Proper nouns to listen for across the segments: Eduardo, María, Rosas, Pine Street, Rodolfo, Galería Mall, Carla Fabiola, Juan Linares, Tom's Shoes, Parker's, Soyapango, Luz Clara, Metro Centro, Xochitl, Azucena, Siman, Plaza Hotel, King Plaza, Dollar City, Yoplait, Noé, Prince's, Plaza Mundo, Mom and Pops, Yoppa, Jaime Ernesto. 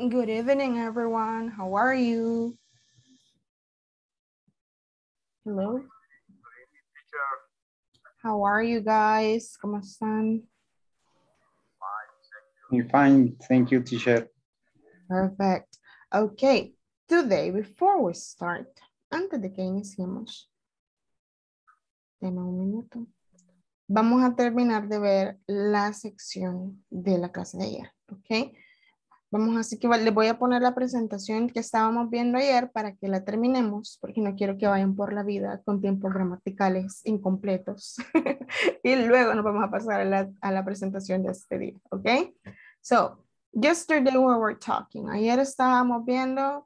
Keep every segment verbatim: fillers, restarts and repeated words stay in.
Good evening, everyone. How are you? Hello. Good evening, teacher. How are you guys? ¿Cómo están? Fine, thank you. You're fine. Thank you, teacher. Perfect. Okay. Today, before we start, antes de que iniciemos, denme un minuto. Vamos a terminar de ver la sección de la clase de ayer, ¿ok? Vamos, así que les voy a poner la presentación que estábamos viendo ayer para que la terminemos, porque no quiero que vayan por la vida con tiempos gramaticales incompletos. Y luego nos vamos a pasar a la, a la presentación de este día, ¿ok? So, yesterday we were talking. Ayer estábamos viendo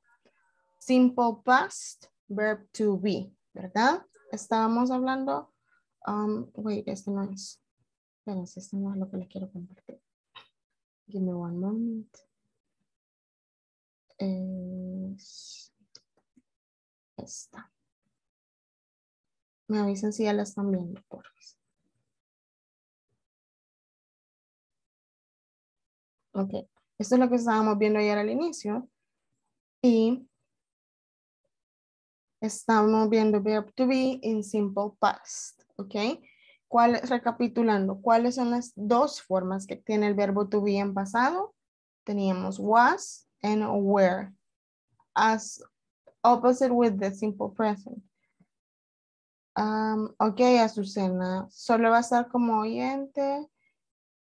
simple past, verb to be, ¿verdad? Estábamos hablando, um, wait, este no es, espérense, este no es lo que les quiero compartir. Give me one moment. Esta. Me avisan si ya la están viendo, por favor. Ok, esto es lo que estábamos viendo ayer al inicio y estamos viendo verb to be in simple past, ok. ¿Cuál, recapitulando, ¿cuáles son las dos formas que tiene el verbo to be en pasado? Teníamos was and where, as opposite with the simple present. Um, ok, Azucena solo va a estar como oyente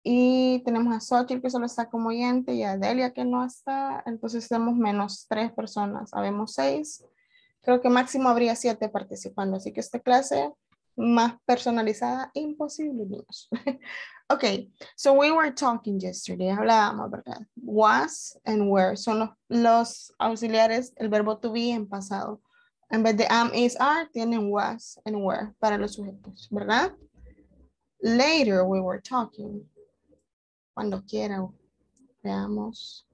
y tenemos a Xochitl que solo está como oyente y a Delia que no está, entonces tenemos menos tres personas, habemos seis, creo que máximo habría siete participando, así que esta clase más personalizada, imposible, niños. Okay, so we were talking yesterday, hablábamos, ¿verdad? Was and where son los, los auxiliares, el verbo to be en pasado. En vez de am, is, are, tienen was and where para los sujetos, ¿verdad? Later we were talking. Cuando quiera, veamos.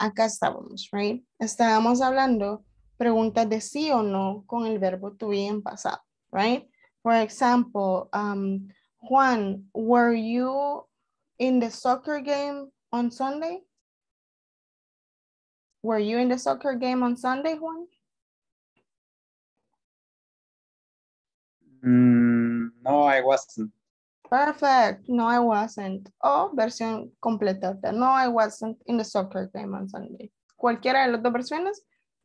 Acá estábamos, right? Estábamos hablando preguntas de sí o no con el verbo to be en pasado, right? For example, um, Juan, were you in the soccer game on Sunday? Were you in the soccer game on Sunday, Juan? Mm, no, I wasn't. Perfect. No, I wasn't. O versión completada. No, I wasn't in the soccer game on Sunday. Cualquiera de las dos versiones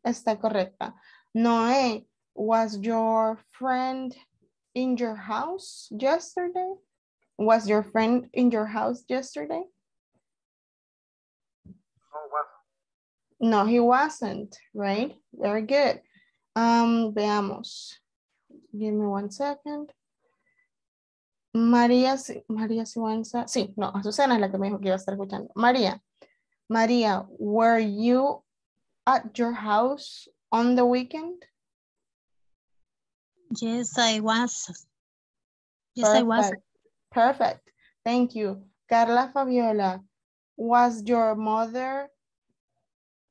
está correcta. Noé, was your friend in your house yesterday? Was your friend in your house yesterday? No, wasn't. No, he wasn't, right? Very good. Um, veamos. Give me one second. María, María, sí, no, Azucena es la que me dijo que iba a estar escuchando. María, María, were you at your house on the weekend? Yes, I was. Yes, Perfect. I was. Perfect. Thank you. Carla Fabiola, was your mother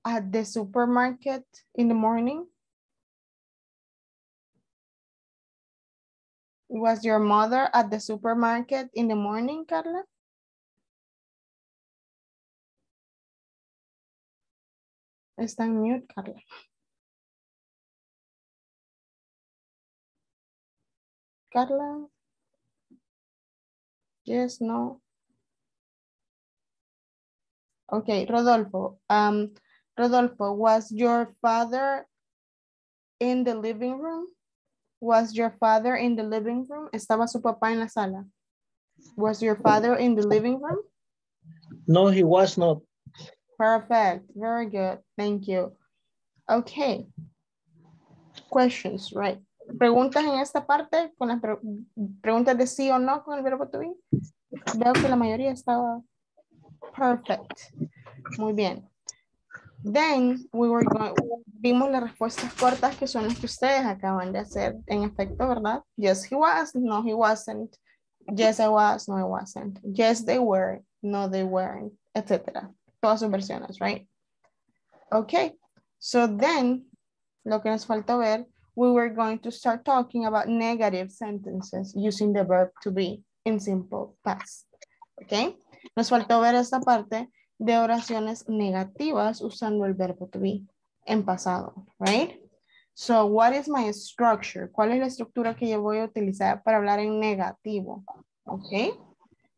at the supermarket in the morning? Was your mother at the supermarket in the morning, Carla? Está en mute, Carla. Carla? Yes, no. Okay, Rodolfo. Um, Rodolfo, was your father in the living room? Was your father in the living room? ¿Estaba su papá en la sala? Was your father in the living room? No, he was not. Perfect. Very good. Thank you. Okay. Questions, right? Preguntas en esta parte, con las pre preguntas de sí o no con el verbo to be. Veo que la mayoría estaba perfect. Muy bien. Then, we were going, vimos las respuestas cortas que son las que ustedes acaban de hacer en efecto, ¿verdad? Yes, he was. No, he wasn't. Yes, I was. No, I wasn't. Yes, they were. No, they weren't, etcétera. Todas sus versiones, right? Okay. So then, lo que nos falta ver, we were going to start talking about negative sentences using the verb to be in simple past. Okay? Nos faltó ver esta parte de oraciones negativas usando el verbo to be en pasado, right? So, what is my structure? ¿Cuál es la estructura que yo voy a utilizar para hablar en negativo? Okay.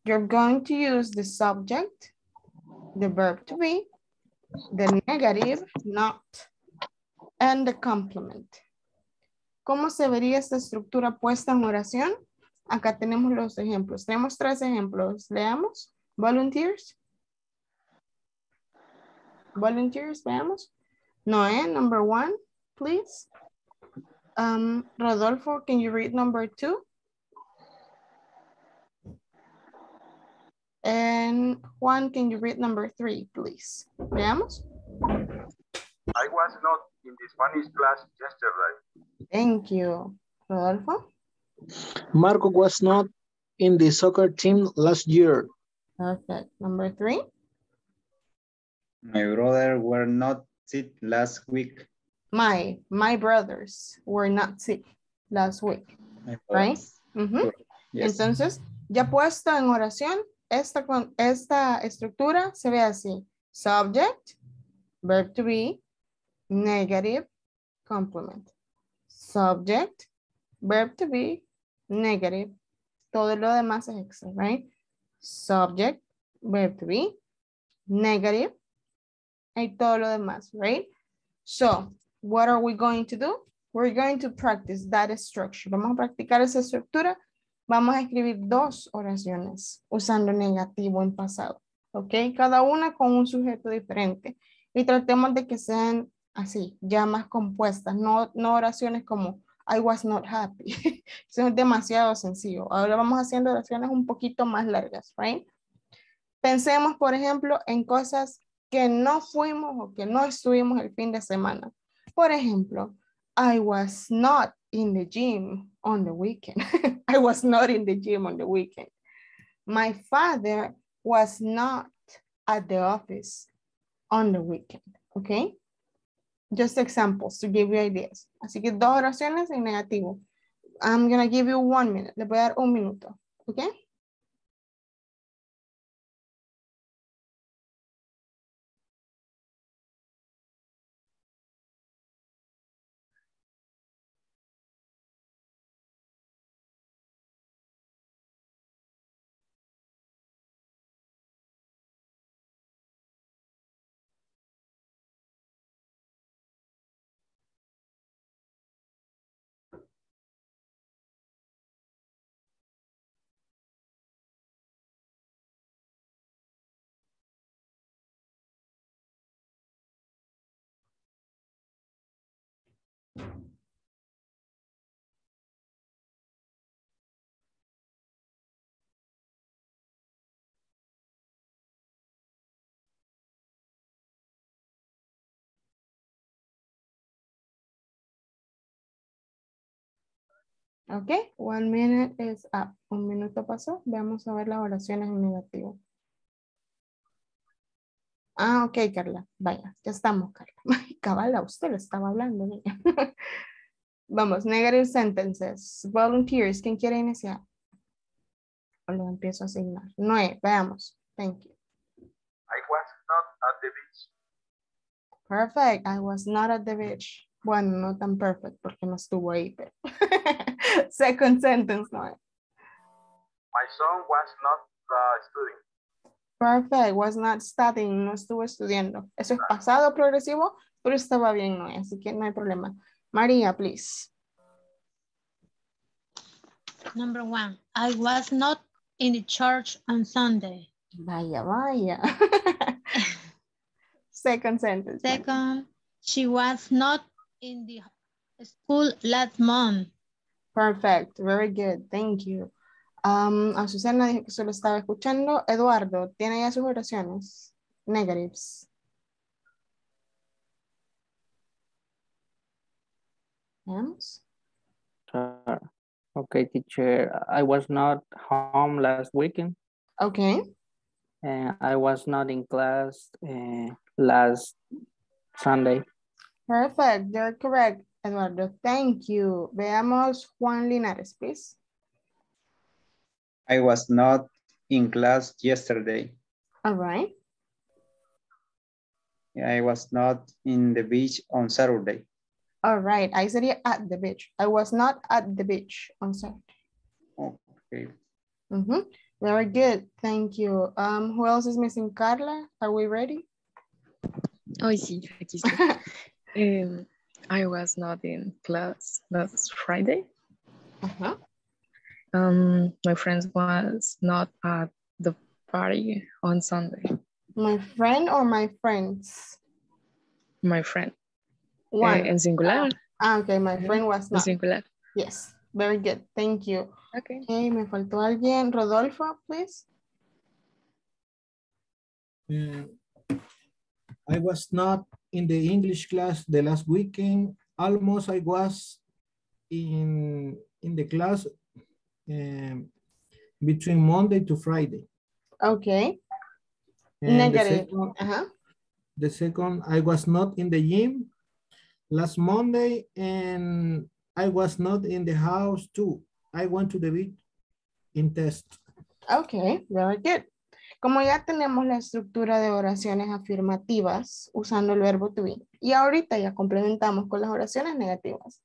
You're going to use the subject, the verb to be, the negative, not, and the complement. ¿Cómo se vería esta estructura puesta en oración? Acá tenemos los ejemplos. Tenemos tres ejemplos. Leamos. Volunteers. Volunteers, veamos. Noé, number one, please. Um, Rodolfo, can you read number two? And Juan, can you read number three, please? Veamos. I was not in the Spanish class yesterday. Thank you. Rodolfo? Marco was not in the soccer team last year. Perfect. Number three. My brother were not sick last week. My, my brothers were not sick last week. Right? Mm-hmm. Yes. Entonces, ya puesto en oración, esta, esta estructura se ve así. Subject, verb to be, negative, complement. Subject, verb to be, negative. Todo lo demás es extra, right? Subject, verb to be, negative, y todo lo demás, right? So, what are we going to do? We're going to practice that structure. Vamos a practicar esa estructura. Vamos a escribir dos oraciones usando negativo en pasado, ¿ok? Cada una con un sujeto diferente. Y tratemos de que sean así, ya más compuestas, no, no oraciones como I was not happy. Eso es demasiado sencillo. Ahora vamos haciendo oraciones un poquito más largas, right? Pensemos, por ejemplo, en cosas que no fuimos o que no estuvimos el fin de semana. Por ejemplo, I was not in the gym on the weekend. I was not in the gym on the weekend. My father was not at the office on the weekend. Okay? Just examples to give you ideas. Así que dos oraciones en negativo. I'm going to give you one minute. Le voy a dar un minuto. Okay? Okay, one minute is up. Un minuto pasó. Vamos a ver las oraciones en negativo. Ah, ok, Carla. Vaya, ya estamos, Carla. Ay, cabala, usted lo estaba hablando. Niña. Vamos, negative sentences. Volunteers, ¿quién quiere iniciar? O lo empiezo a asignar. Noé, veamos. Thank you. I was not at the beach. Perfect. I was not at the beach. Bueno, no tan perfect porque no estuvo ahí, pero. Second sentence, Noé. My son was not uh, studying. Perfect, was not studying, no estuvo estudiando. Eso es pasado progresivo, pero estaba bien, no, así que no hay problema. María, please. Number one, I was not in the church on Sunday. Vaya, vaya. Second sentence. Second, she was not in the school last month. Perfect, very good, thank you. Um, Azucena dijo que solo estaba escuchando. Eduardo, ¿tiene ya sus oraciones? Negatives. Vamos. Uh, okay, teacher. I was not home last weekend. Okay. And uh, I was not in class uh, last Sunday. Perfect. You're correct, Eduardo. Thank you. Veamos Juan Linares, please. I was not in class yesterday. All right. I was not in the beach on Saturday. All right. I said yeah, at the beach. I was not at the beach on Saturday. Okay. Mm-hmm. Very good. Thank you. Um, who else is missing? Carla, are we ready? Oh, sí, aquí estoy. um, I was not in class last Friday. Uh-huh. Um, my friend was not at the party on Sunday. My friend or my friends? My friend. One. Uh, in singular. Ah, okay, my friend was not. In singular. Yes, very good. Thank you. Okay. Okay, me faltó alguien. Rodolfo, please. Mm. I was not in the English class the last weekend. Almost I was in, in the class um, between Monday to Friday. Okay. And negative. The second, uh-huh. the second, I was not in the gym last Monday and I was not in the house too. I went to the beach in test. Okay, very good. Como ya tenemos la estructura de oraciones afirmativas usando el verbo to be y ahorita ya complementamos con las oraciones negativas.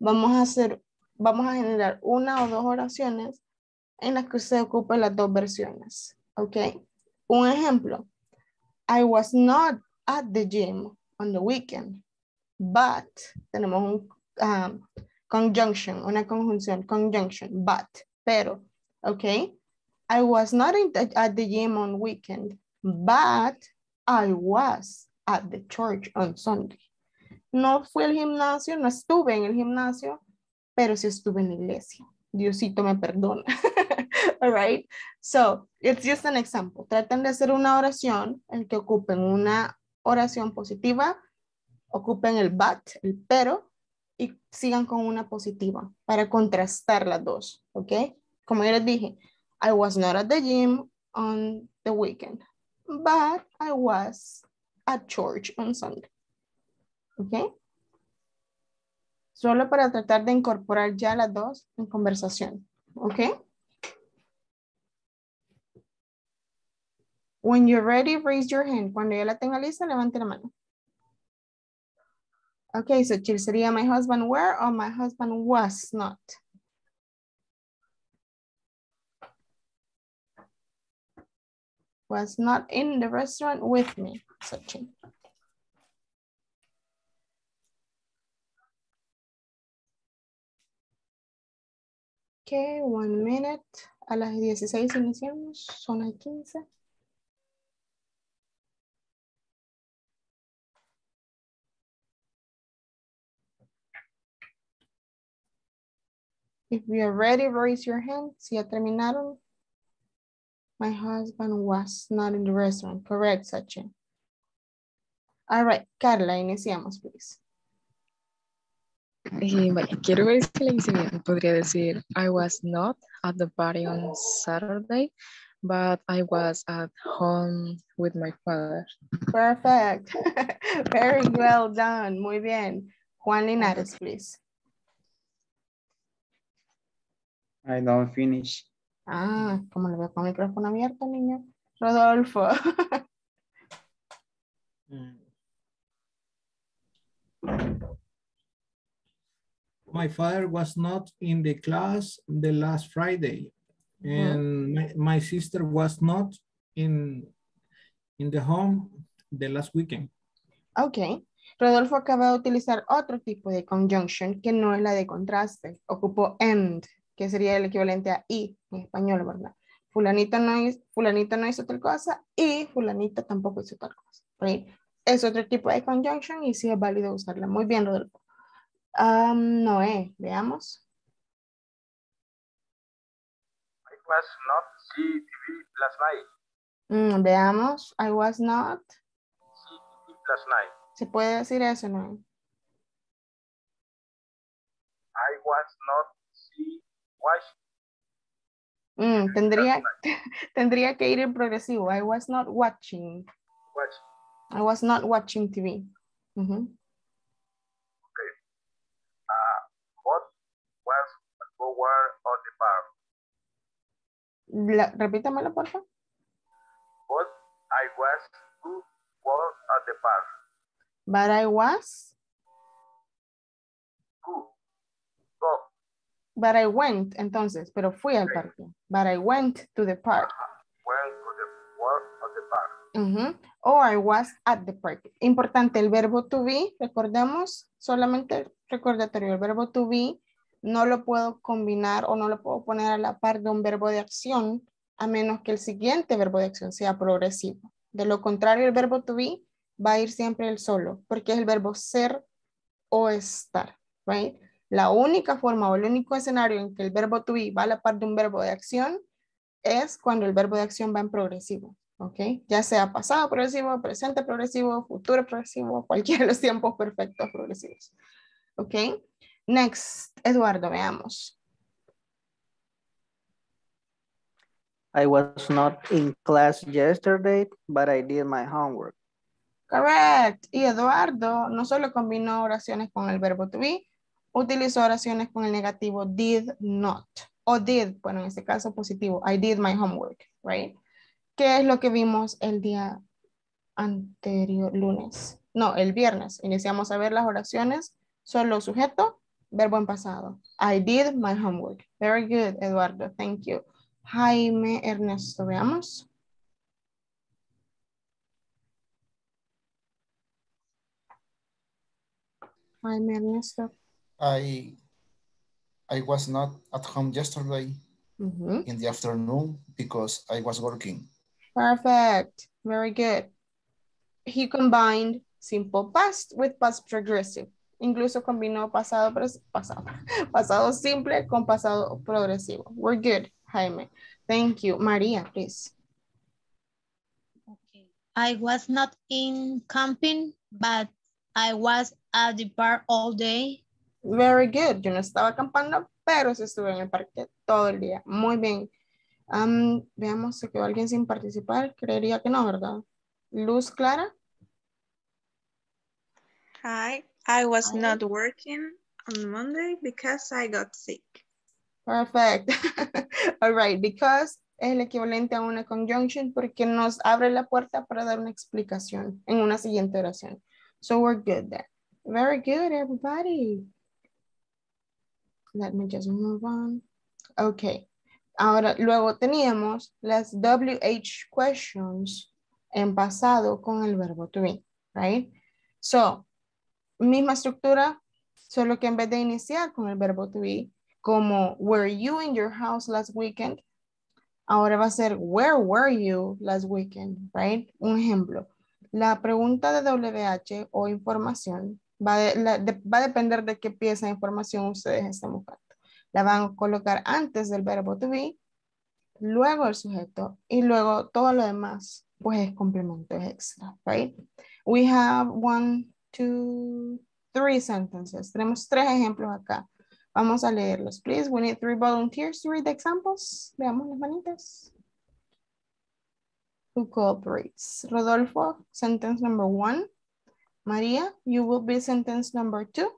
Vamos a hacer, vamos a generar una o dos oraciones en las que se ocupen las dos versiones. Okay. Un ejemplo. I was not at the gym on the weekend, but tenemos un um, conjunction, una conjunción, conjunction, but, pero, okay. I was not in the, at the gym on weekend, but I was at the church on Sunday. No fui al gimnasio, no estuve en el gimnasio, pero sí estuve en la iglesia. Diosito me perdona. All right. So it's just an example. Traten de hacer una oración en que ocupen una oración positiva, ocupen el but, el pero, y sigan con una positiva para contrastar las dos. Okay. Como ya les dije, I was not at the gym on the weekend, but I was at church on Sunday. Okay. Solo para tratar de incorporar ya las dos en conversación. Okay. When you're ready, raise your hand. Cuando ya la tenga lista, levante la mano. Okay, so Chil sería my husband were or my husband was not. Was not in the restaurant with me, Sachin. Okay, one minute. A las dieciséis iniciamos, son las quince. If you are ready, raise your hand. Si ya terminaron. My husband was not in the restaurant. Correct, Sachin. All right, Carla, iniciamos, please. Y vaya, quiero ver si la hice bien. Podría decir, I was not at the party on Saturday, but I was at home with my father. Perfect. Very well done. Muy bien. Juan Linares, please. I don't finish. Ah, como le veo con el micrófono abierto, niño. Rodolfo. My father was not in the class the last Friday, and mm-hmm. my, my sister was not in, in the home the last weekend. Okay. Rodolfo acaba de utilizar otro tipo de conjunction que no es la de contraste. Ocupó and, que sería el equivalente a y en español, ¿verdad? Fulanita no, hizo, fulanita no hizo tal cosa y fulanita tampoco hizo tal cosa. Right? Es otro tipo de conjunction y sí es válido usarla. Muy bien, Rodolfo. Um, Noé, veamos. I was not see T V last night. Mm, veamos. I was not see T V last night. ¿Se puede decir eso, Noé? I was not see Mm, tendría, tendría que ir en progresivo. I was not watching. Watch. I was not watching T V. Mm-hmm. Okay. Uh, what was forward on the bar? La, repítamelo, por favor. What I was to work at at the park. But I was? Go. Go. But I went, entonces, pero fui al parque. Okay. But I went to the park. Went to the work of the park. Mm-hmm. Or I was at the park. Importante, el verbo to be, recordemos, solamente recordatorio, el verbo to be no lo puedo combinar o no lo puedo poner a la par de un verbo de acción a menos que el siguiente verbo de acción sea progresivo. De lo contrario, el verbo to be va a ir siempre el solo, porque es el verbo ser o estar, right? La única forma o el único escenario en que el verbo to be va a la par de un verbo de acción es cuando el verbo de acción va en progresivo, ¿ok? Ya sea pasado progresivo, presente progresivo, futuro progresivo, cualquiera de los tiempos perfectos progresivos, ¿ok? Next, Eduardo, veamos. I was not in class yesterday, but I did my homework. Correct. Y Eduardo no solo combinó oraciones con el verbo to be, utilizó oraciones con el negativo did not. O did, bueno, en este caso positivo. I did my homework, right? ¿Qué es lo que vimos el día anterior, lunes? No, el viernes. Iniciamos a ver las oraciones, solo sujeto, verbo en pasado. I did my homework. Very good, Eduardo. Thank you. Jaime Ernesto, veamos. Jaime Ernesto. I, I was not at home yesterday mm-hmm. in the afternoon because I was working. Perfect. Very good. He combined simple past with past progressive. Incluso combinó pasado, pasado, pasado simple con pasado progresivo. We're good. Jaime. Thank you. María, please. Okay. I was not in camping, but I was at the park all day. Very good. Yo no estaba acampando, pero sí estuve en el parque todo el día. Muy bien. Um, veamos, ¿se quedó alguien sin participar? Creería que no, ¿verdad? Luz Clara. Hi. I was Hi. not working on Monday because I got sick. Perfect. All right, because es el equivalente a una conjunction porque nos abre la puerta para dar una explicación en una siguiente oración. So we're good there. Very good, everybody. Let me just move on. Okay. Ahora, luego teníamos las W H questions en pasado con el verbo to be, right? So, misma estructura, solo que en vez de iniciar con el verbo to be, como, were you in your house last weekend? Ahora va a ser, where were you last weekend, right? Un ejemplo. La pregunta de W H o información va, de, la, de, va a depender de qué pieza de información ustedes están buscando. La van a colocar antes del verbo to be, luego el sujeto, y luego todo lo demás, pues es complemento extra, right? We have one, two, three sentences. Tenemos tres ejemplos acá. Vamos a leerlos, please. We need three volunteers to read the examples. Veamos las manitas. Who cooperates? Rodolfo, sentence number one. Maria, you will be sentence number two.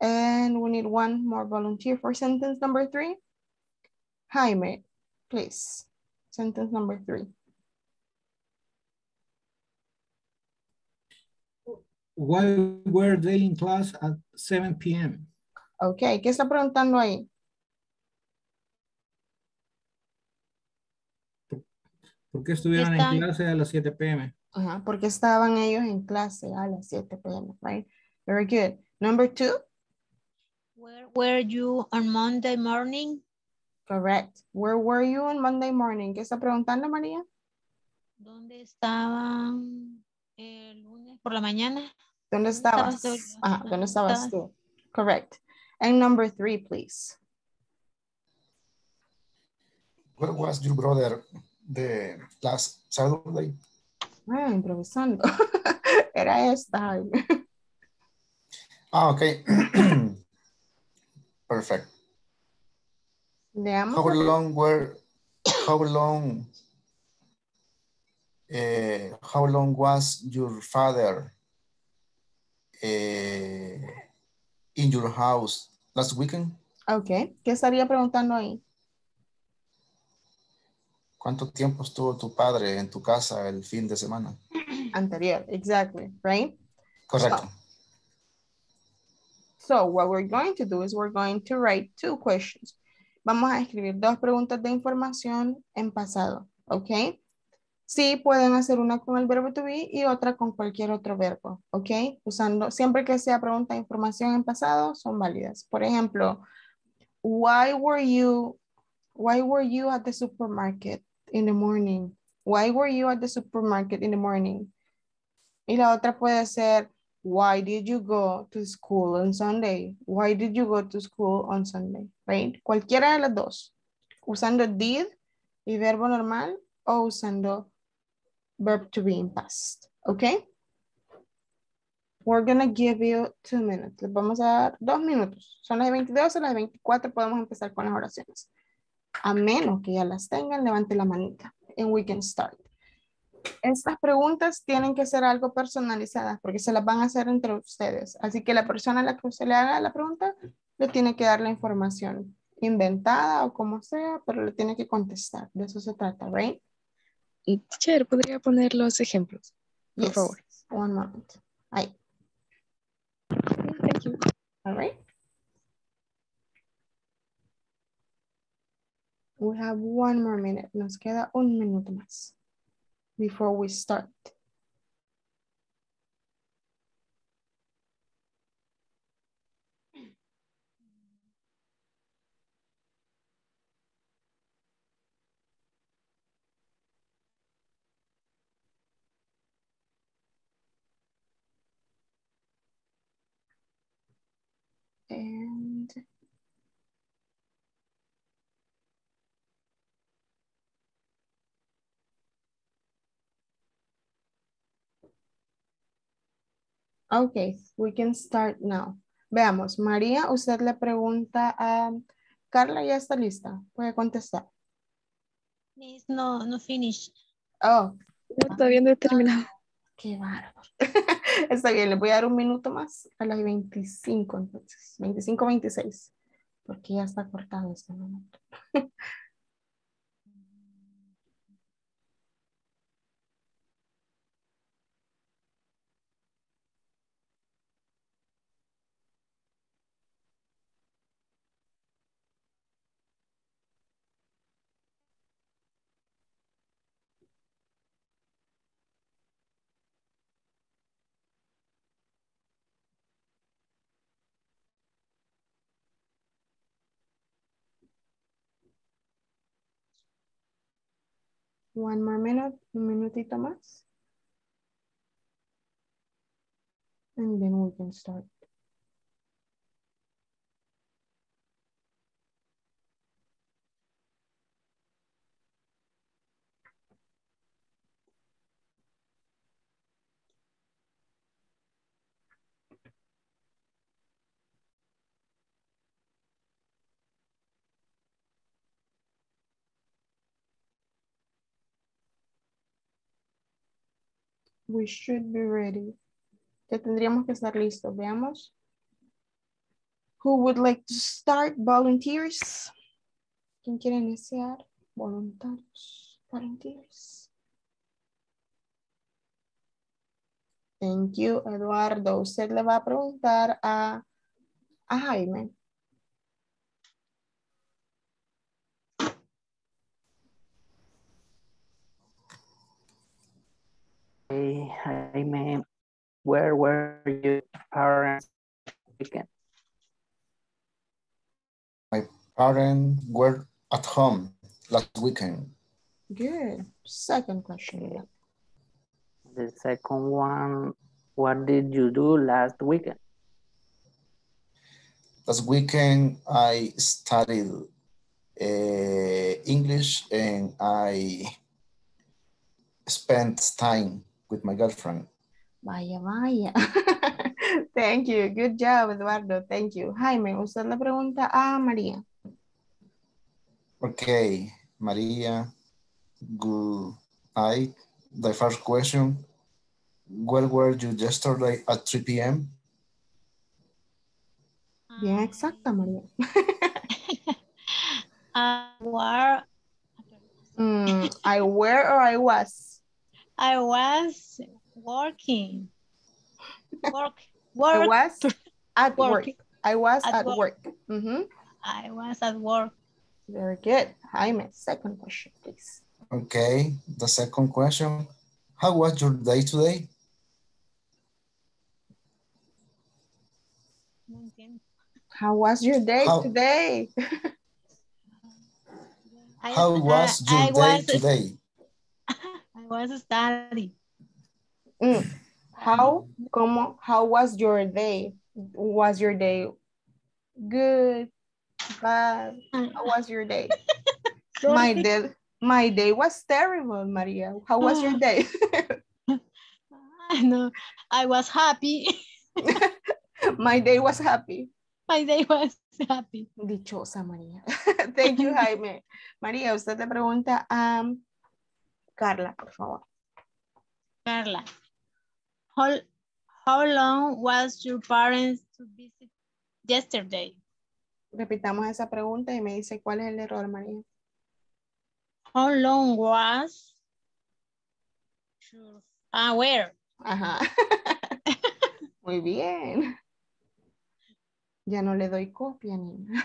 And we need one more volunteer for sentence number three. Jaime, please. Sentence number three. Why were they in class at seven P M? Ok, ¿qué está preguntando ahí? ¿Por qué estuvieron Están... en clase a las siete P M? Ajá, porque estaban ellos en clase a las siete P M, right? Very good. Number two. Where were you on Monday morning? Correct. Where were you on Monday morning? ¿Qué está preguntando, María? ¿Dónde estaban el lunes por la mañana? ¿Dónde estabas? ¿Dónde estabas, Ajá, ¿dónde estabas, estabas? tú? Correct. And number three, please. Where was your brother the last Saturday? Ah, improvisando. Era esta. Ah, okay. Perfect. How long were? How long? Uh, how long was your father? Uh, in your house last weekend. Okay. ¿Qué estaría preguntando ahí? ¿Cuánto tiempo estuvo tu padre en tu casa el fin de semana? anterior, exactly, right? Correct. So, so what we're going to do is we're going to write two questions. Vamos a escribir dos preguntas de información en pasado, ¿ok? Sí, pueden hacer una con el verbo to be y otra con cualquier otro verbo, ¿ok? Usando, siempre que sea pregunta de información en pasado, son válidas. Por ejemplo, why were you, why were you at the supermarket in the morning? Why were you at the supermarket in the morning? Y la otra puede ser, why did you go to school on Sunday? Why did you go to school on Sunday? Right? Cualquiera de las dos. Usando did y verbo normal o usando verb to be in past. Okay? We're going to give you two minutes. Les vamos a dar dos minutos. Son las veintidós o las veinticuatro. Podemos empezar con las oraciones. A menos que ya las tengan, levante la manita. And we can start. Estas preguntas tienen que ser algo personalizadas porque se las van a hacer entre ustedes. Así que la persona a la que usted le haga la pregunta le tiene que dar la información inventada o como sea, pero le tiene que contestar. De eso se trata, right? Y teacher, ¿podría poner los ejemplos? Por yes. favor. One moment. Ahí. Thank you. All right. We have one more minute. Nos queda un minuto más before we start. And okay, we can start now. Veamos, María, usted le pregunta a Carla, ya está lista. Puede contestar. Miss, no, no finish. Oh. No, todavía no he terminado. Qué bárbaro. Está bien, le voy a dar un minuto más a las veinticinco, entonces. veinticinco, veintiséis. Porque ya está cortado este momento. One more minute, un minutito más. And then we can start. We should be ready. Ya tendríamos que estar listos. Veamos. Who would like to start? Volunteers. ¿Quién quiere iniciar? Voluntarios. Volunteers. Thank you, Eduardo. Usted le va a preguntar a, a Jaime. Hey, Jaime, where were your parents weekend? My parents were at home last weekend. Good. Second question. The second one, what did you do last weekend? Last weekend, I studied uh, English and I spent time with my girlfriend. Vaya, vaya. Thank you. Good job, Eduardo. Thank you. Jaime, usted le pregunta a María. Okay, María, good night. The first question, where were you yesterday at three p m? Bien exacta, María. I were. Mm, I were or I was? I was Working. Work. Work. I was at work. work. I was at, at work. work. Mm-hmm. I was at work. Very good. Jaime, second question, please. Okay, the second question. How was your day today? How was your day how, today? I, how was your I, I day was, today? I was studying. Mm. How, como, how was your day? Was your day good, bad? How was your day? my day my day was terrible, Maria. How was your day? I know. I was happy. My day was happy. My day was happy. Dichosa, María. Thank you, Jaime. María, usted le pregunta a um, Carla, por favor. Carla, how, how long was your parents to visit yesterday? Repitamos esa pregunta y me dice cuál es el error, María. How long was your... Ah, where? Ajá. Muy bien. Ya no le doy copia, niña.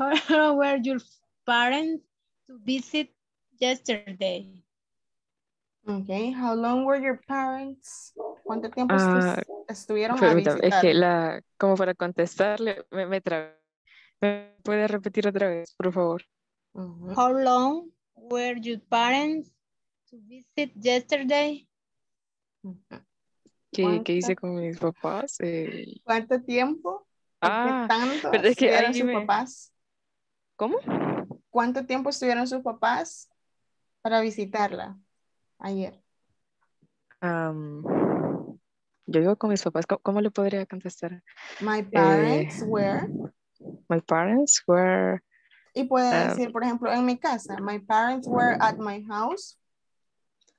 How were your parents to visit yesterday? Okay, how long were your parents? ¿Cuánto tiempo uh, estuvieron a visitar? Es que la, como para contestarle, me, me trabé. ¿Me puede repetir otra vez, por favor? Uh-huh. How long were your parents to visit yesterday? Uh-huh. ¿Qué, ¿Qué hice con mis papás? Eh... ¿Cuánto tiempo? Ah, tanto pero es que ahí sus me... papás. ¿Cómo? ¿Cuánto tiempo estuvieron sus papás para visitarla ayer? Um, yo vivo con mis papás. ¿Cómo, cómo le podría contestar? My parents eh, were. My parents were. Y puede decir, um, por ejemplo, en mi casa. My parents were at my house.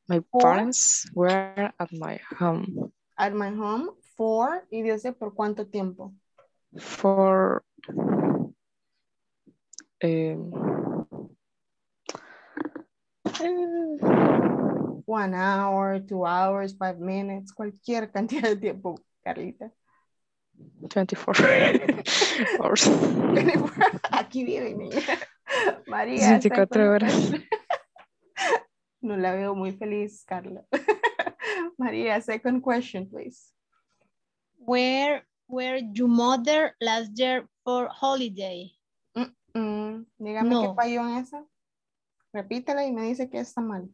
My for, parents were at my home. At my home for. Y dice por cuánto tiempo. For um, one hour, two hours, five minutes, cualquier cantidad de tiempo, Carlita. twenty-four hours. Aquí vive, niña. María. veinticuatro horas. No la veo muy feliz, Carla. María, second question, please. Where were your mother last year for holiday? Mm -mm. Dígame no. Qué falló en esa. Repítela y me dice que está mal.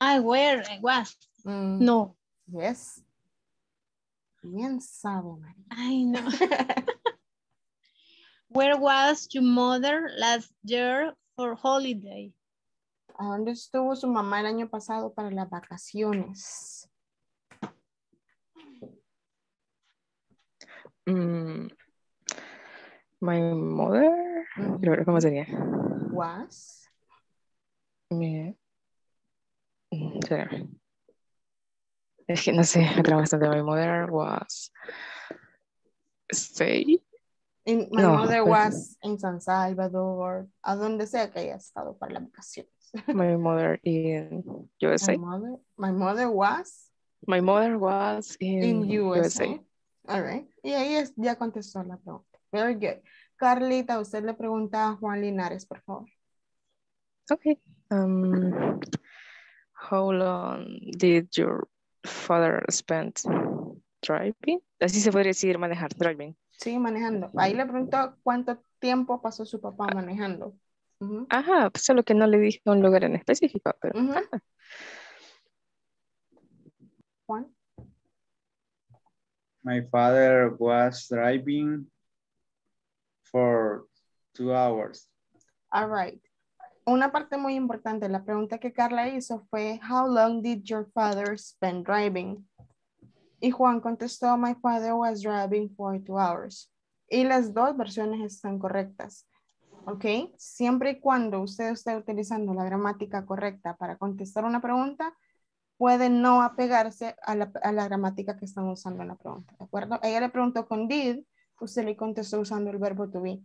I were, I was. Mm. No. Yes. Bien sabe, María. I know. Where was your mother last year for holiday? ¿A dónde estuvo su mamá el año pasado para las vacaciones? Mm, my mother, mm-hmm. ¿Cómo sería? Was. Me... Es que no sé, me trae bastante. My mother was. Stay. In, my no, mother was en San Salvador, a donde sea que haya estado para las vacaciones. My mother in U S A. My mother, my mother was. My mother was in, in U S A. U S A. All right. Y ahí es, ya contestó la pregunta. Very good. Carlita, usted le pregunta a Juan Linares, por favor. Okay. Um, how long did your father spend driving? Así se podría decir manejar, driving. Sí, manejando. Ahí le preguntó cuánto tiempo pasó su papá manejando. Uh-huh. Ajá, solo que no le dije un lugar en específico. Pero... Uh-huh. Ajá. Juan. My father was driving for two hours. All right. Una parte muy importante, la pregunta que Carla hizo fue, how long did your father spend driving? Y Juan contestó, my father was driving for two hours. Y las dos versiones están correctas. ¿Ok? Siempre y cuando usted esté utilizando la gramática correcta para contestar una pregunta, pueden no apegarse a la, a la gramática que están usando en la pregunta, ¿de acuerdo? Ella le preguntó con did, usted le contestó usando el verbo to be,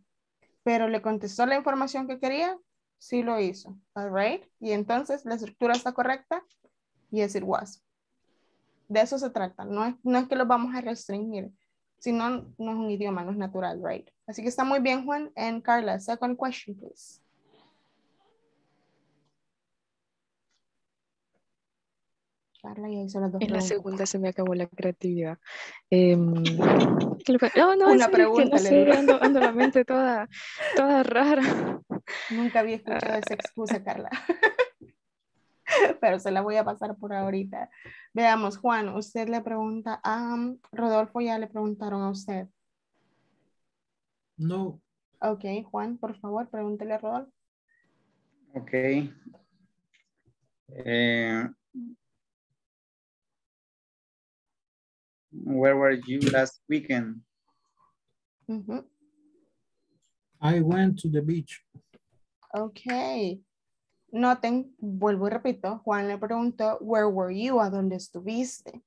pero le contestó la información que quería, sí lo hizo, all right? Y entonces la estructura está correcta, yes it was. de eso se trata. No es, no es que los vamos a restringir, sino no es un idioma, no es natural, right? Así que está muy bien, Juan. And Carla, second question, please. Carla, ya hizo las dos. En la segunda se me acabó la creatividad. Eh, no, no, una pregunta. No sé, ando, ando la mente toda, toda rara. Nunca había escuchado esa excusa, Carla. Pero se la voy a pasar por ahorita. Veamos, Juan, usted le pregunta a um, Rodolfo, ya le preguntaron a usted. No. Ok, Juan, por favor, pregúntele a Rodolfo. Ok. Eh, where were you last weekend? Mm-hmm. I went to the beach. Ok. Noten, vuelvo y repito, Juan le preguntó, where were you? ¿A dónde estuviste?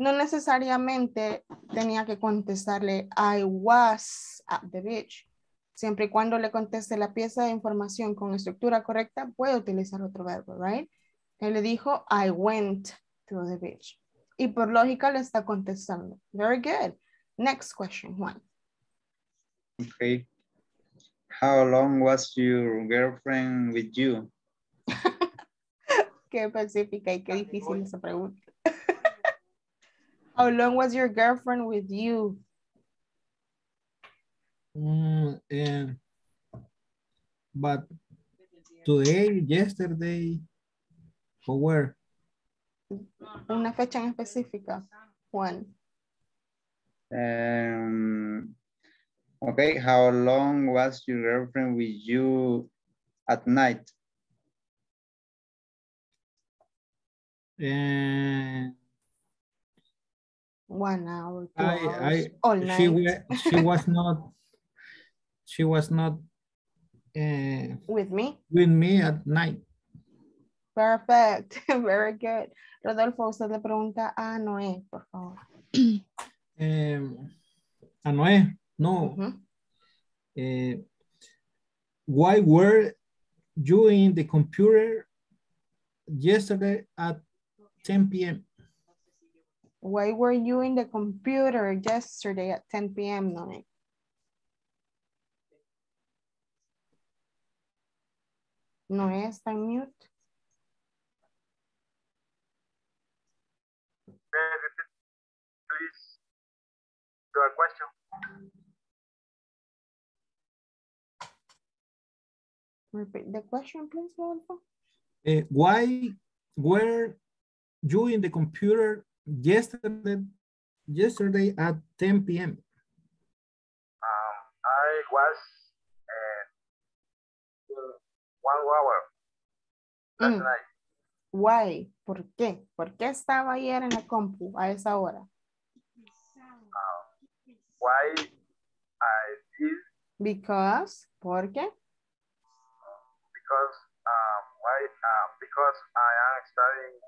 No necesariamente tenía que contestarle, I was at the beach. Siempre y cuando le conteste la pieza de información con estructura correcta, puede utilizar otro verbo, right? Él le dijo, I went to the beach. Y por lógica le está contestando. Very good. Next question, Juan. Okay. How long was your girlfriend with you? Qué específica y qué difícil esa pregunta. How long was your girlfriend with you? Mm, and, but today, yesterday, for where? Una fecha en específica, Juan. Um, Okay, how long was your girlfriend with you at night? Uh, One hour, two I, hours, I, all night. She, she was not, she was not uh, with me? With me at night. Perfect, very good. Rodolfo, usted le pregunta a Noé, por favor. Um, a Noé. No. Uh-huh. uh, why were you in the computer yesterday at ten p m? Why were you in the computer yesterday at ten p m, Noé? Noé está en mute. Please, your question. Repeat the question, please, Rodolfo. Uh, why were you in the computer yesterday yesterday at ten p m? Um, I was uh, one hour last mm. night. Why? ¿Por qué? ¿Por qué estaba ayer en la compu a esa hora? Um, why I did? Because, ¿por qué? Because um, why? Um, because I am studying.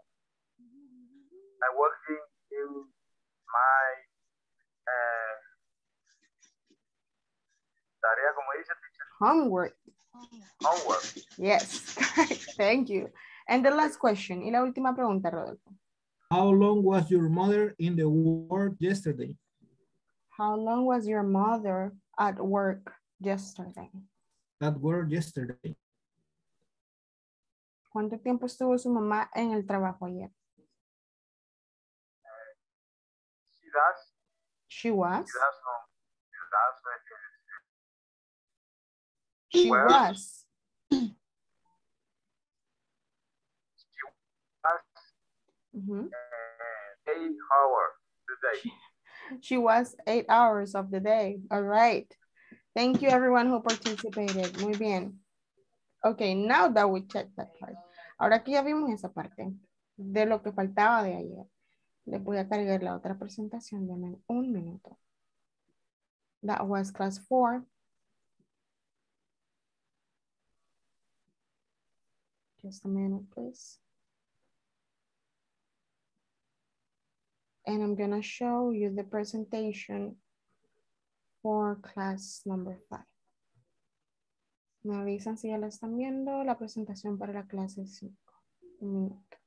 I working in my uh, tarea, como dice teacher. Homework. Homework. Yes. Thank you. And the last question. Y la última pregunta, Rodolfo. How long was your mother in the work yesterday? How long was your mother at work yesterday? At work yesterday. ¿Cuánto tiempo estuvo su mamá en el trabajo ayer? She was. She was. She was. Mm-hmm. Eight hours today. She was eight hours of the day. All right. Thank you everyone who participated. Muy bien. Okay, now that we checked that part. Ahora que ya vimos esa parte de lo que faltaba de ayer, le voy a cargar la otra presentación. Denme un minuto. That was class four. Just a minute, please. And I'm gonna show you the presentation for class number five. Me avisan si ya la están viendo, la presentación para la clase cinco. Un minuto.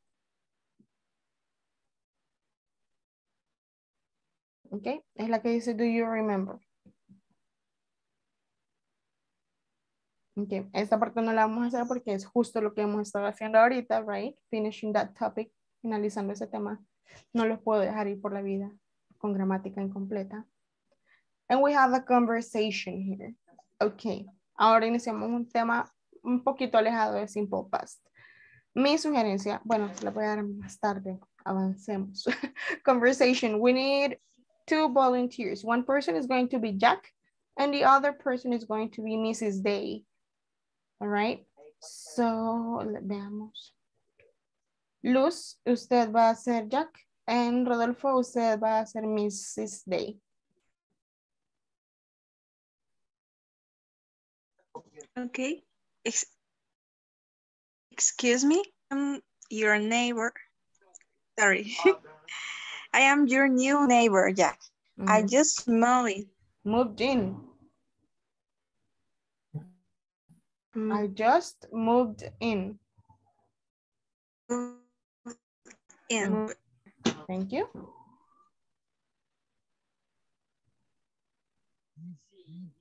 ¿ok? Es la que dice, do you remember? Ok, esta parte no la vamos a hacer porque es justo lo que hemos estado haciendo ahorita, right? Finishing that topic, finalizando ese tema. No los puedo dejar ir por la vida con gramática incompleta. And we have a conversation here. Ok, ahora iniciamos un tema un poquito alejado de simple past. Mi sugerencia, bueno, se la voy a dar más tarde, avancemos. Conversation, we need two volunteers. One person is going to be Jack and the other person is going to be Missus Day. All right, so veamos. Luz, usted va a ser Jack, and Rodolfo, usted va a ser Missus Day. Okay. Ex Excuse me, I'm your neighbor. Sorry. I am your new neighbor, Jack. Mm-hmm. I just moved. Moved in. Mm-hmm. I just moved in. In. Thank you.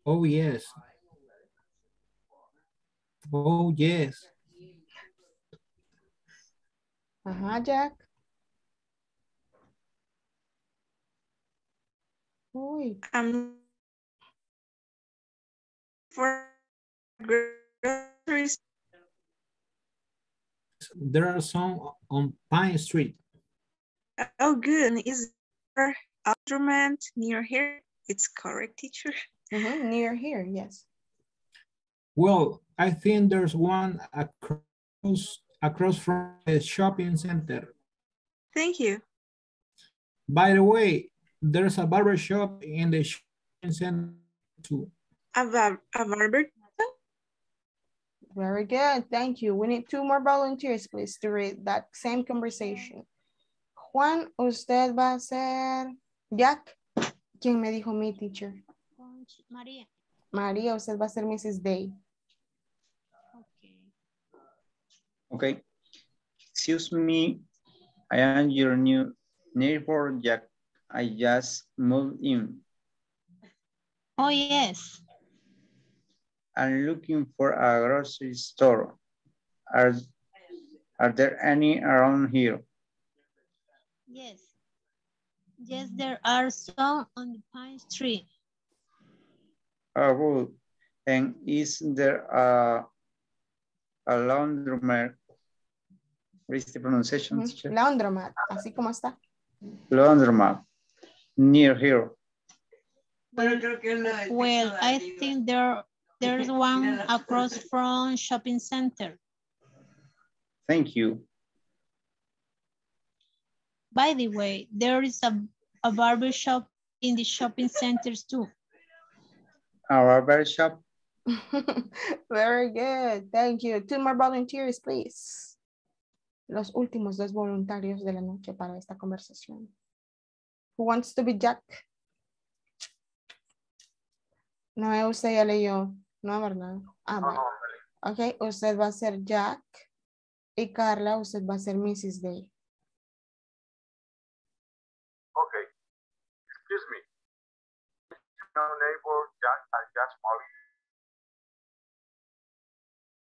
Oh, yes. Oh, yes. Uh-huh, Jack. Oy. I'm for groceries. There are some on Pine Street. Oh, good. Is there an instrument near here? It's correct, teacher. Mm-hmm. Near here, yes. Well, I think there's one across across from the shopping center. Thank you. By the way, there's a barber shop in the shopping center too. A, bar a barber shop? Very good, thank you. We need two more volunteers, please, to read that same conversation. Juan, usted va a ser Jack. ¿Quién me dijo mi teacher? María. María, usted va a ser Missus Day. Okay, excuse me, I am your new neighbor, Jack. I just moved in. Oh, yes. I'm looking for a grocery store. Are, are there any around here? Yes. Yes, there are some on the Pine Street. Oh, good. And is there a... a laundromat. What is the pronunciation? Mm-hmm. Laundromat, así como está. Laundromat, near here. Well, well I think there, there's one across from shopping center. Thank you. By the way, there is a, a barber shop in the shopping centers too. A barber shop? Very good, thank you. Two more volunteers, please. Los últimos dos voluntarios de la noche para esta conversación. Who wants to be Jack? No, usted ya leyó. No, ¿verdad? Ah, bueno. Ok, usted va a ser Jack. Y Carla, usted va a ser Missus Day. Ok. Excuse me. No neighbor, Jack, I just Molly.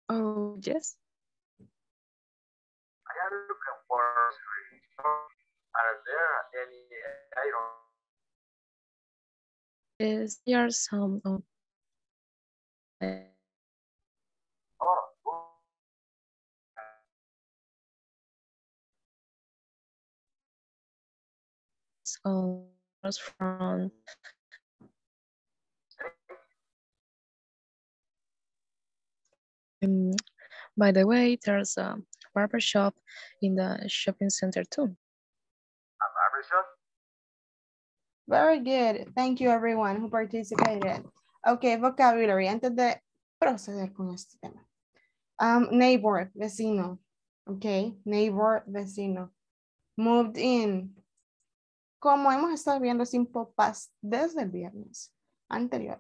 Oh, yes. I am looking for a street store. Are there any items? Yes, there are some. Oh, so from. Um, by the way, there's a barber shop in the shopping center too. A barber shop? Very good. Thank you everyone who participated. Okay, vocabulary. Antes de proceder con este tema. Um, neighbor, vecino. Okay, neighbor, vecino. Moved in. Como hemos estado viendo simple past desde el viernes anterior,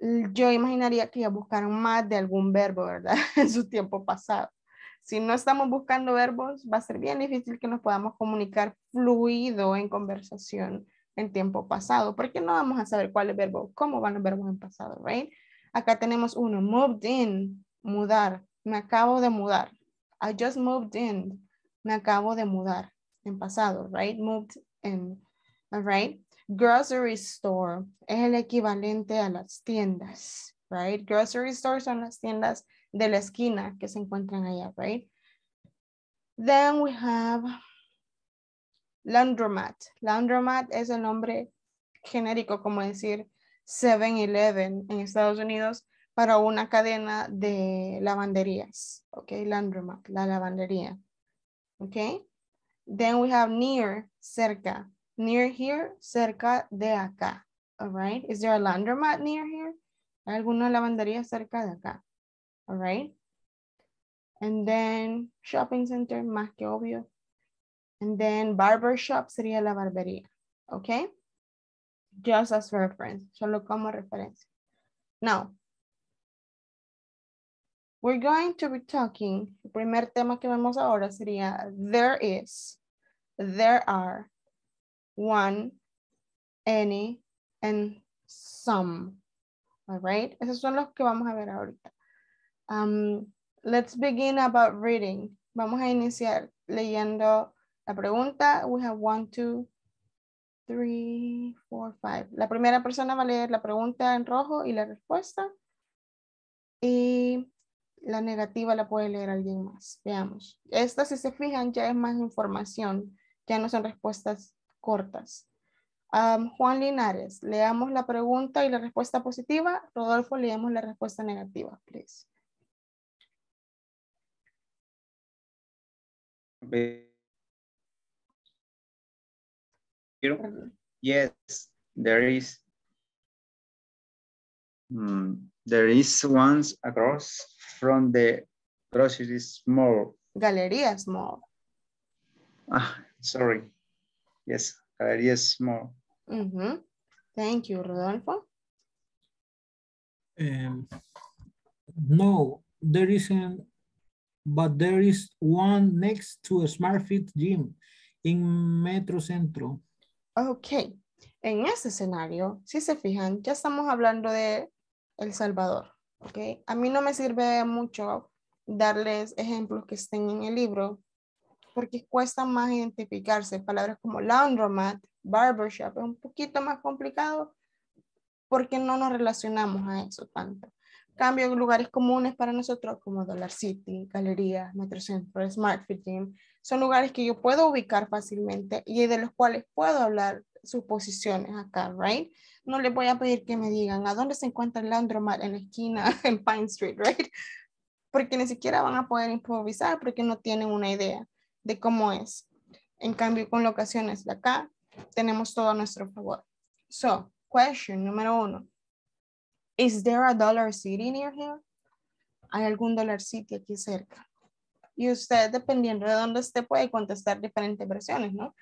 yo imaginaría que ya buscaron más de algún verbo, ¿verdad? En su tiempo pasado. Si no estamos buscando verbos, va a ser bien difícil que nos podamos comunicar fluido en conversación en tiempo pasado, porque no vamos a saber cuál es el verbo, cómo van los verbos en pasado, right? Acá tenemos uno, moved in, mudar, me acabo de mudar. I just moved in, me acabo de mudar, en pasado, right? Moved in, all right? Grocery store es el equivalente a las tiendas, right? Grocery stores son las tiendas de la esquina que se encuentran allá, right? Then we have laundromat. Laundromat es el nombre genérico, como decir seven eleven en Estados Unidos, para una cadena de lavanderías. Ok, laundromat, la lavandería. Ok, then we have near, cerca. Near here, cerca de acá. All right, is there a laundromat near here? ¿Hay alguna lavandería cerca de acá? All right, and then shopping center, más que obvio. And then barber shop sería la barbería. Okay? Just as reference. Solo como referencia. Now, we're going to be talking. El primer tema que vemos ahora sería there is, there are, one, any, and some. All right? Esos son los que vamos a ver ahorita. Um, let's begin about reading. Vamos a iniciar leyendo la pregunta. We have one, two, three, four, five. La primera persona va a leer la pregunta en rojo y la respuesta. Y la negativa la puede leer alguien más. Veamos. Esta, si se fijan, ya es más información. Ya no son respuestas cortas. Um, Juan Linares, leamos la pregunta y la respuesta positiva. Rodolfo, leamos la respuesta negativa, please. Be Yes, there is. Mm, there is one across from the grocery mall. Galería Mall. Ah, sorry. Yes, Galería Mall. Mm-hmm. Thank you, Rodolfo. Um, no, there isn't, but there is one next to a SmartFit gym in Metro Centro. Ok, en este escenario, si se fijan, ya estamos hablando de El Salvador, ok. A mí no me sirve mucho darles ejemplos que estén en el libro porque cuesta más identificarse. Palabras como laundromat, barbershop, es un poquito más complicado porque no nos relacionamos a eso tanto. Cambio, lugares comunes para nosotros como Dollar City, Galería, Metro Centro, SmartFit Gym, son lugares que yo puedo ubicar fácilmente y de los cuales puedo hablar sus posiciones acá, right? No les voy a pedir que me digan a dónde se encuentra el laundromat en la esquina, en Pine Street, right? Porque ni siquiera van a poder improvisar porque no tienen una idea de cómo es. En cambio, con locaciones de acá, tenemos todo a nuestro favor. So, question número uno. Is there a Dollar City near here? ¿Hay algún Dollar City aquí cerca? Y usted, dependiendo de dónde esté, puede contestar diferentes versiones, ¿no?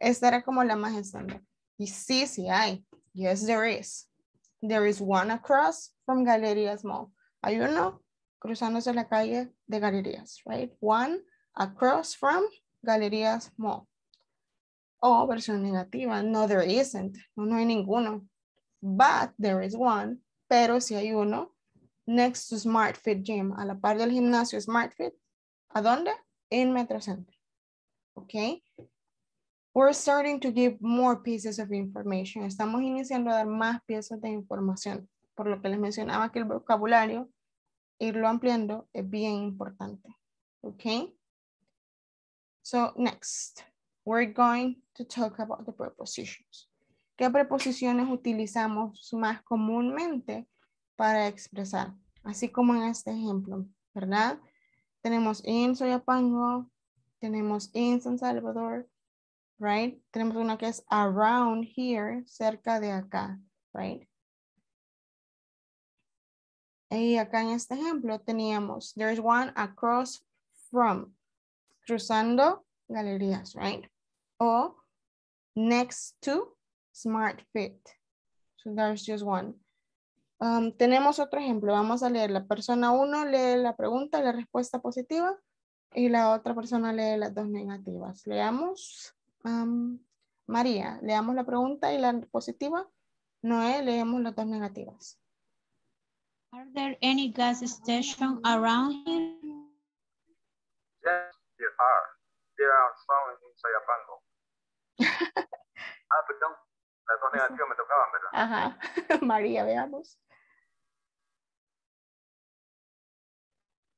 Esta era como la más estándar. Y sí, sí hay. Yes, there is. There is one across from Galerías Mall. Hay uno cruzándose la calle de Galerías, right? One across from Galerías Mall. O versión negativa. No, there isn't. No, no hay ninguno. But there is one. Pero si hay uno, next to SmartFit Gym, a la par del gimnasio SmartFit, ¿a dónde? En Metro Centro. Okay. We're starting to give more pieces of information. Estamos iniciando a dar más piezas de información. Por lo que les mencionaba que el vocabulario, irlo ampliando, es bien importante. Okay. So next, we're going to talk about the prepositions. ¿Qué preposiciones utilizamos más comúnmente para expresar? Así como en este ejemplo, ¿verdad? Tenemos in Soyapango, tenemos in San Salvador, right? Tenemos una que es around here, cerca de acá, right? Y acá en este ejemplo teníamos, there's one across from, cruzando galerías, right? O next to SmartFit. So there's just one. Um, tenemos otro ejemplo. Vamos a leer. La persona uno lee la pregunta, la respuesta positiva. Y la otra persona lee las dos negativas. Leamos. Um, María, leamos la pregunta y la positiva. Noé, leemos las dos negativas. Are there any gas stations around here? Yes, there are. There are some in Soyapango. Ah, perdón. Las dos negativas me tocaban, ¿verdad? Ajá. María, veamos.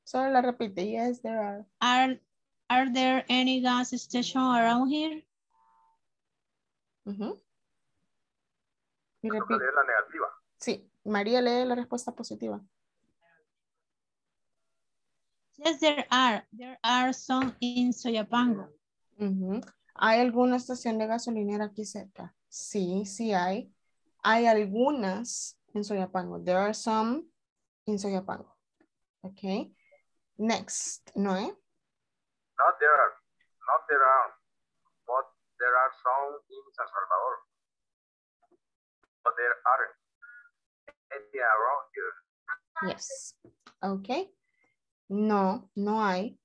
Solo la repite. Yes, there are. Are, are there any gas stations around here? Uh-huh. Y repite. Leer la negativa. Sí. María lee la respuesta positiva. Yes, there are. There are some in Soyapango. Uh-huh. ¿Hay alguna estación de gasolinera aquí cerca? Sí, sí hay. Hay algunas en Soyapango. There are some in Soyapango. Okay. Next, Noé. Not there are. Not there are. But there are some in San Salvador. But there aren't. Yes. Okay. No, no hay.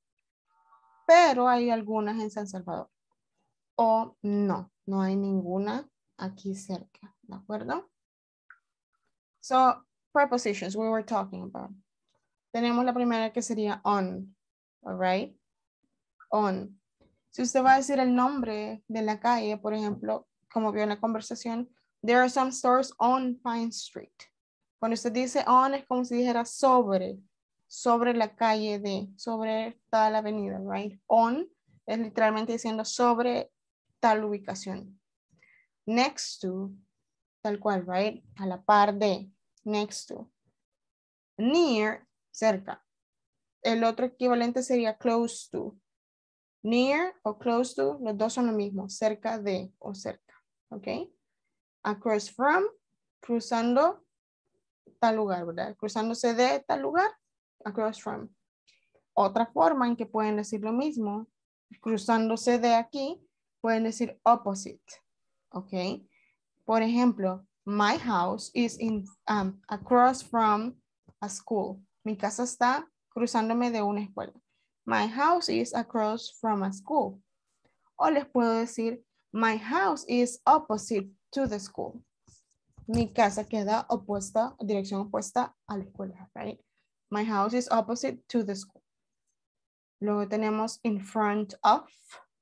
Pero hay algunas en San Salvador. O no, no hay ninguna aquí cerca. ¿De acuerdo? So, prepositions we were talking about. Tenemos la primera que sería on. All right? On. Si usted va a decir el nombre de la calle, por ejemplo, como vio en la conversación, there are some stores on Pine Street. Cuando usted dice on es como si dijera sobre, sobre la calle de, sobre tal avenida, right? On es literalmente diciendo sobre tal ubicación. Next to, tal cual, right? A la par de, next to. Near, cerca. El otro equivalente sería close to. Near o close to, los dos son lo mismo, cerca de o cerca, ¿ok? Across from, cruzando tal lugar, ¿verdad? Cruzándose de tal lugar, across from. Otra forma en que pueden decir lo mismo, cruzándose de aquí, pueden decir opposite, ¿ok? Por ejemplo, my house is in, um, across from a school. Mi casa está cruzándome de una escuela. My house is across from a school. O les puedo decir, my house is opposite to the school. Mi casa queda opuesta, dirección opuesta a la escuela, right? My house is opposite to the school. Luego tenemos in front of,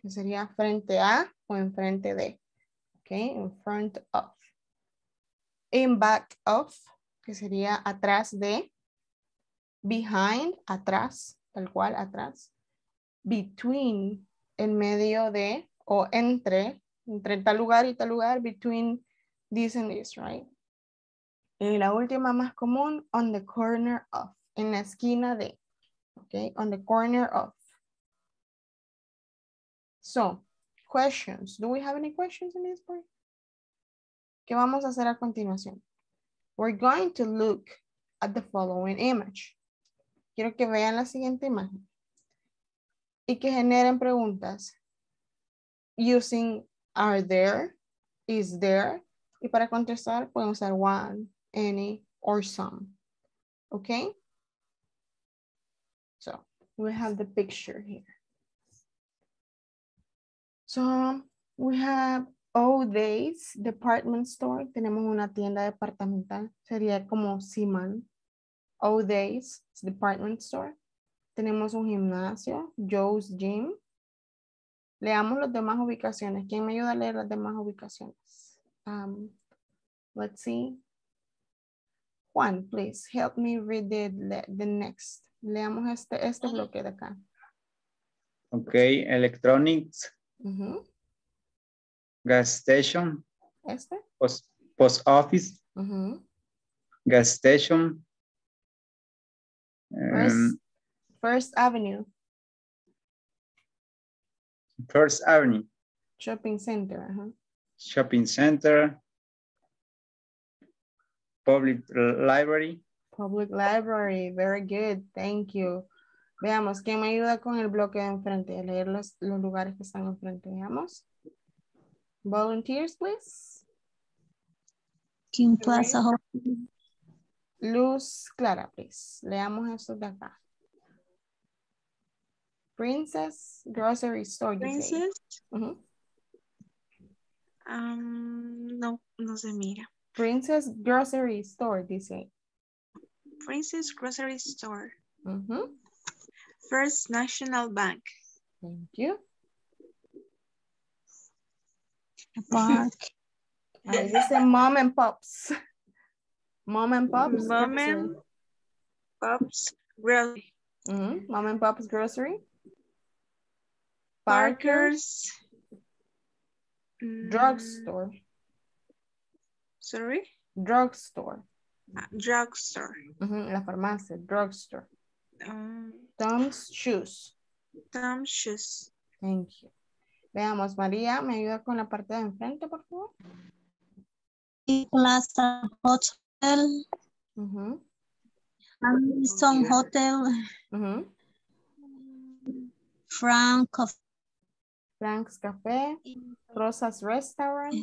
que sería frente a o enfrente de. Ok, in front of. In back of, que sería atrás de. Behind, atrás, tal cual, atrás. Between, en medio de o entre, entre tal lugar y tal lugar, between this and this, right? Y la última más común, on the corner of, en la esquina de, okay? On the corner of. So, questions. Do we have any questions in this part? ¿Qué vamos a hacer a continuación? We're going to look at the following image. Quiero que vean la siguiente imagen y que generen preguntas using are there, is there, y para contestar pueden usar one, any, or some. Okay? So, we have the picture here. So, we have all days department store. Tenemos una tienda departamental. Sería como Siman. All days department store. Tenemos un gimnasio, Joe's Gym. Leamos las demás ubicaciones. ¿Quién me ayuda a leer las demás ubicaciones? Um, let's see. Juan, please help me read the, the next. Leamos este, este bloque de acá. Okay, electronics. Uh-huh. Gas station. Este. Post, post office. Uh-huh. Gas station. First, um, First Avenue. First Avenue. Shopping center. Uh-huh. Shopping center, public library. Public library, very good, thank you. Veamos, ¿quién me ayuda con el bloque de enfrente? A leer los, los lugares que están enfrente, veamos. Volunteers, please. King Plaza Hotel. Luz Clara, please. Leamos estos de acá. Princess, grocery store. Princess. Um, no, no se mira. Prince's Grocery Store, dice. Prince's Grocery Store. Uh-huh. First National Bank. Thank you. Bank. Ahí dice Mom and Pops. Mom and Pops. Mom and Pops Grocery. Mm-hmm. Mom and Pops Grocery. Parker's. Drugstore. Sorry? Drugstore. Ah, drugstore. Uh-huh. La farmacia, drugstore. Um, Tom's Shoes. Tom's Shoes. Thank you. Veamos, María, ¿me ayuda con la parte de enfrente, por favor? King Plaza Hotel. Uh-huh. Anderson okay. Hotel. Uh-huh. Frank Coffee. Frank's Café, Rosas Restaurant.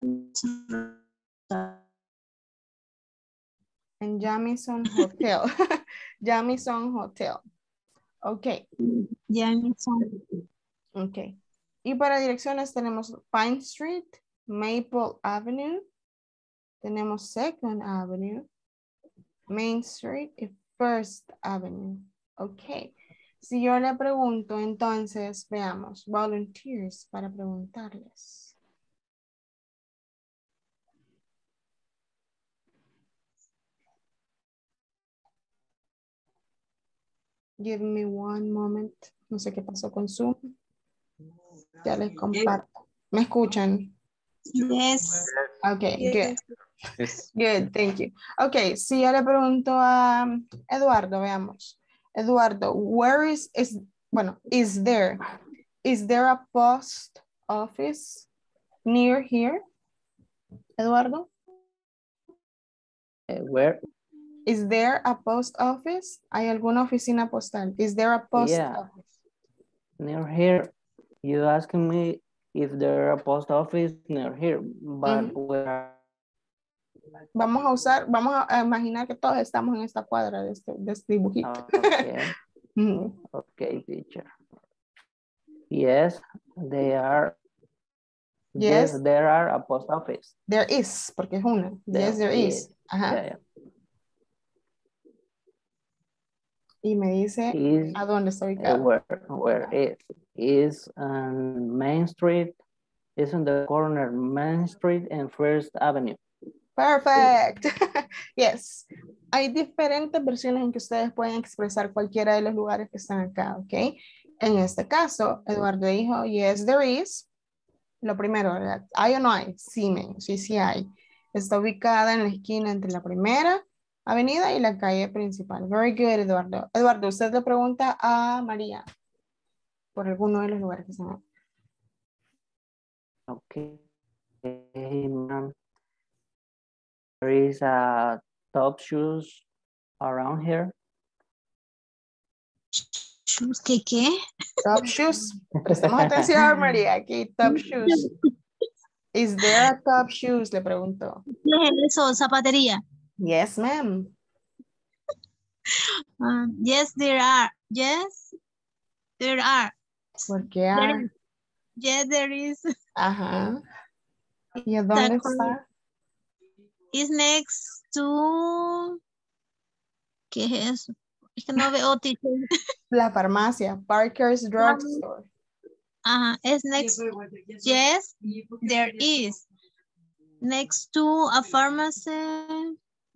And Jamison Hotel. Jamison Hotel. Ok. Jamison. Ok. Y para direcciones tenemos Pine Street, Maple Avenue. Tenemos Second Avenue, Main Street y First Avenue. Ok. Si yo le pregunto, entonces, veamos, volunteers para preguntarles. Give me one moment. No sé qué pasó con Zoom. Ya les comparto. ¿Me escuchan? Yes. Okay, yes. Good. Yes. Good, thank you. Okay, si yo le pregunto a Eduardo, veamos. Eduardo, where is, is, bueno, is there, is there a post office near here? Eduardo? Uh, where? Is there a post office? ¿Hay alguna oficina postal? Is there a post yeah. office? Near here, you asking me if there are a post office near here, but mm-hmm. where? Vamos a usar, vamos a imaginar que todos estamos en esta cuadra de este, de este dibujito. Okay. mm. Okay, teacher. Yes, they are. Yes. yes, there are a post office. There is, porque es una. There yes, there is. is. Ajá. Yeah, yeah. Y me dice is, a dónde está ubicado. Where, where it is um, Main Street, is on the corner Main Street and First Avenue. Perfect. Yes. Hay diferentes versiones en que ustedes pueden expresar cualquiera de los lugares que están acá, ¿ok? En este caso, Eduardo dijo, yes, there is. Lo primero, ¿verdad? ¿Hay o no hay? Sí, men, sí, sí hay. Está ubicada en la esquina entre la primera avenida y la calle principal. Very good, Eduardo. Eduardo, usted le pregunta a María por alguno de los lugares que están acá. Ok. Hey, ma'am. There is a Top Shoes around here. ¿Shoes qué qué? Top Shoes. Prestemos atención, María. Aquí, Top Shoes. Is there a Top Shoes? Le pregunto. ¿Qué es eso? ¿Zapatería? Yes, ma'am. Um, yes, there are. Yes, there are. ¿Por qué are? Yes, there is. Ajá. ¿Y a dónde está? Is next to... ¿Qué es eso? Es que no veo título. La farmacia, Parker's Drugstore. Ajá, uh, es next... Yes, there is. Next to a pharmacy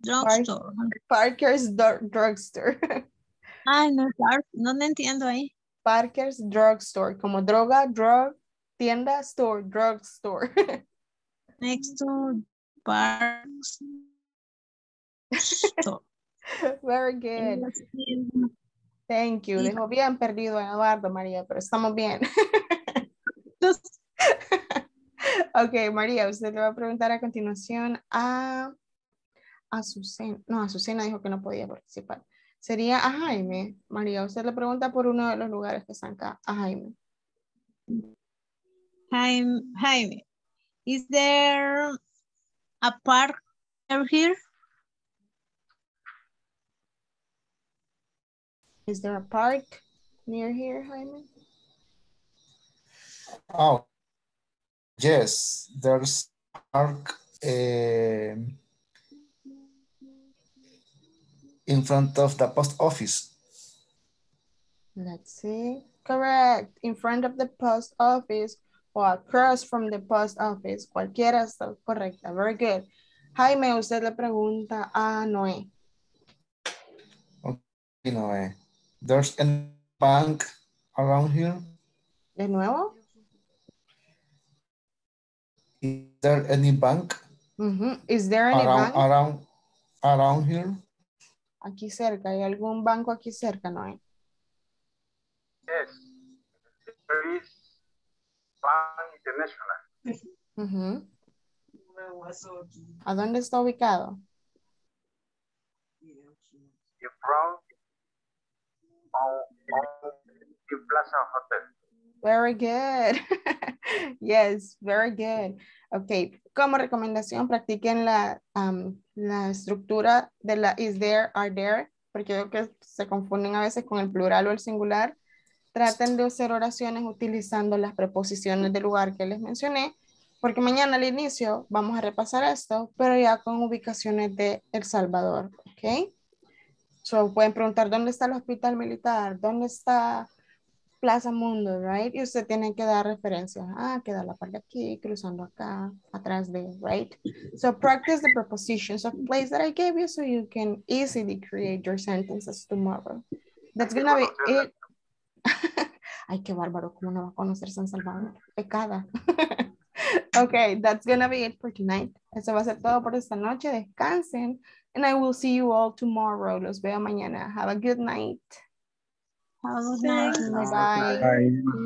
drugstore. Park, Parker's Drugstore. Ay, no, no me entiendo ahí. Parker's Drugstore, como droga, drug, tienda, store, drugstore. Next to... Parks. Very good. Thank you. Dejo bien perdido a Eduardo, María, pero estamos bien. Ok, María, usted le va a preguntar a continuación a Azucena. No, Azucena dijo que no podía participar. Sería a Jaime. María, usted le pregunta por uno de los lugares que están acá. A Jaime. Jaime. Jaime. Is there... a park over here? Is there a park near here, Jaime? Oh, Yes, there's park uh, in front of the post office. Let's see. Correct. In front of the post office or across from the post office. Cualquiera está correcta. Very good. Jaime, usted le pregunta a Noé. Okay, Noé. There's a bank around here. ¿De nuevo? Is there any bank? Mm-hmm. Is there any around, bank? Around, around here? Aquí cerca. ¿Hay algún banco aquí cerca, Noé? Yes, there is Pan International. Uh-huh. ¿A dónde está ubicado? In front of the Plaza Hotel. Very good. Yes, very good. Ok, como recomendación, practiquen la, um, la estructura de la is there, are there, porque creo que se confunden a veces con el plural o el singular. Traten de hacer oraciones utilizando las preposiciones del lugar que les mencioné, porque mañana al inicio vamos a repasar esto, pero ya con ubicaciones de El Salvador, ¿ok? So, pueden preguntar dónde está el hospital militar, dónde está Plaza Mundo, right? Y usted tiene que dar referencias. Ah, queda la parte aquí, cruzando acá, atrás de, right? So, practice the prepositions of place that I gave you so you can easily create your sentences tomorrow. That's gonna be it. Ay, qué bárbaro, ¿cómo no va a conocer San Salvador? Pecada. Okay, that's gonna be it for tonight. Eso va a ser todo por esta noche. Descansen. And I will see you all tomorrow. Los veo mañana. Have a good night. Have a good night. Bye. Bye. Bye.